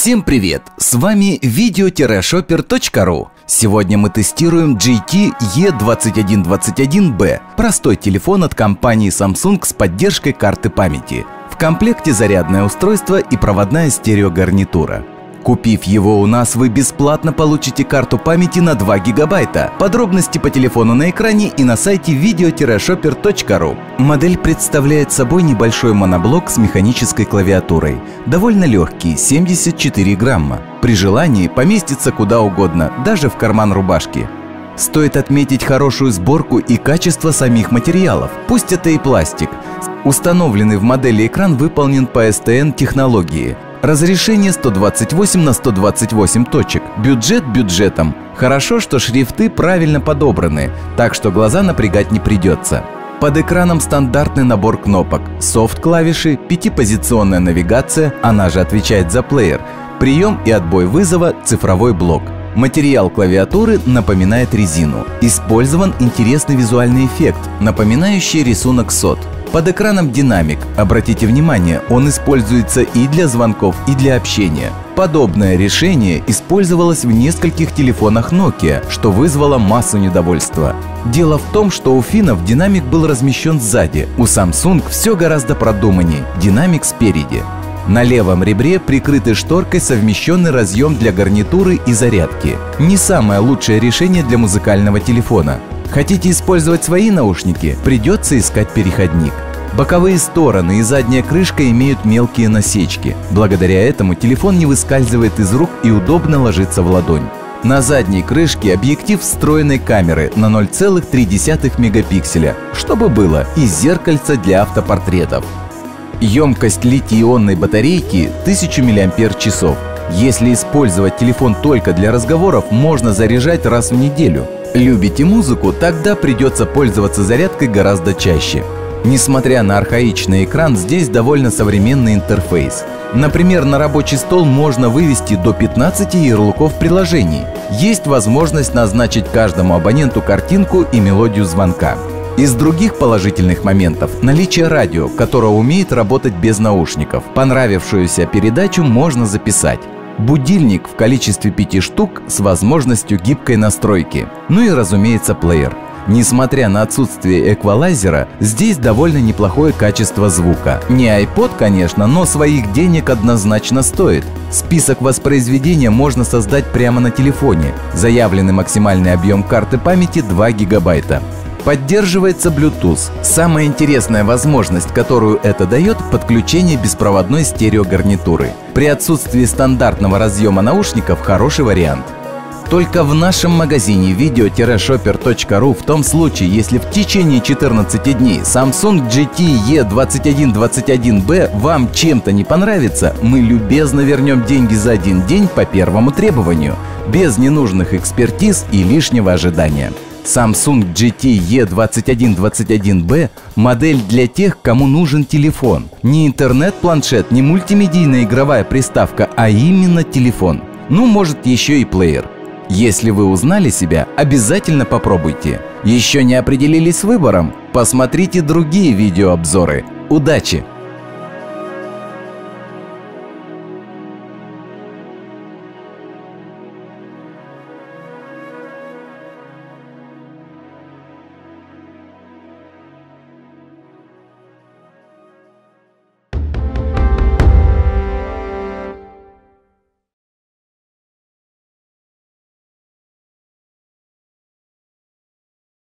Всем привет! С вами video-shoper.ru. Сегодня мы тестируем GT-E2121B, простой телефон от компании Samsung с поддержкой карты памяти. В комплекте зарядное устройство и проводная стереогарнитура. Купив его у нас, вы бесплатно получите карту памяти на 2 гигабайта. Подробности по телефону на экране и на сайте video-shoper.ru. Модель представляет собой небольшой моноблок с механической клавиатурой. Довольно легкий, 74 грамма. При желании поместится куда угодно, даже в карман рубашки. Стоит отметить хорошую сборку и качество самих материалов, пусть это и пластик. Установленный в модели экран выполнен по STN технологии. Разрешение 128 на 128 точек. Бюджет бюджетом. Хорошо, что шрифты правильно подобраны, так что глаза напрягать не придется. Под экраном стандартный набор кнопок. Софт-клавиши, пятипозиционная навигация, она же отвечает за плеер, прием и отбой вызова, цифровой блок. Материал клавиатуры напоминает резину. Использован интересный визуальный эффект, напоминающий рисунок сот. Под экраном динамик. Обратите внимание, он используется и для звонков, и для общения. Подобное решение использовалось в нескольких телефонах Nokia, что вызвало массу недовольства. Дело в том, что у финнов динамик был размещен сзади, у Samsung все гораздо продуманней, динамик спереди. На левом ребре прикрытый шторкой совмещенный разъем для гарнитуры и зарядки. Не самое лучшее решение для музыкального телефона. Хотите использовать свои наушники? Придется искать переходник. Боковые стороны и задняя крышка имеют мелкие насечки. Благодаря этому телефон не выскальзывает из рук и удобно ложится в ладонь. На задней крышке объектив встроенной камеры на 0,3 мегапикселя, чтобы было, и зеркальце для автопортретов. Емкость литий-ионной батарейки 1000 мАч. Если использовать телефон только для разговоров, можно заряжать раз в неделю. Любите музыку? Тогда придется пользоваться зарядкой гораздо чаще. Несмотря на архаичный экран, здесь довольно современный интерфейс. Например, на рабочий стол можно вывести до 15 ярлыков приложений. Есть возможность назначить каждому абоненту картинку и мелодию звонка. Из других положительных моментов – наличие радио, которое умеет работать без наушников. Понравившуюся передачу можно записать. Будильник в количестве 5 штук с возможностью гибкой настройки. Ну и, разумеется, плеер. Несмотря на отсутствие эквалайзера, здесь довольно неплохое качество звука. Не iPod, конечно, но своих денег однозначно стоит. Список воспроизведения можно создать прямо на телефоне. Заявленный максимальный объем карты памяти 2 гигабайта. Поддерживается Bluetooth. Самая интересная возможность, которую это дает, подключение беспроводной стереогарнитуры. При отсутствии стандартного разъема наушников хороший вариант. Только в нашем магазине video-shoper.ru в том случае, если в течение 14 дней Samsung GT-E2121B вам чем-то не понравится, мы любезно вернем деньги за один день по первому требованию, без ненужных экспертиз и лишнего ожидания. Samsung GT-E2121B – модель для тех, кому нужен телефон. Не интернет-планшет, не мультимедийная игровая приставка, а именно телефон. Ну, может, еще и плеер. Если вы узнали себя, обязательно попробуйте. Еще не определились с выбором? Посмотрите другие видеообзоры. Удачи!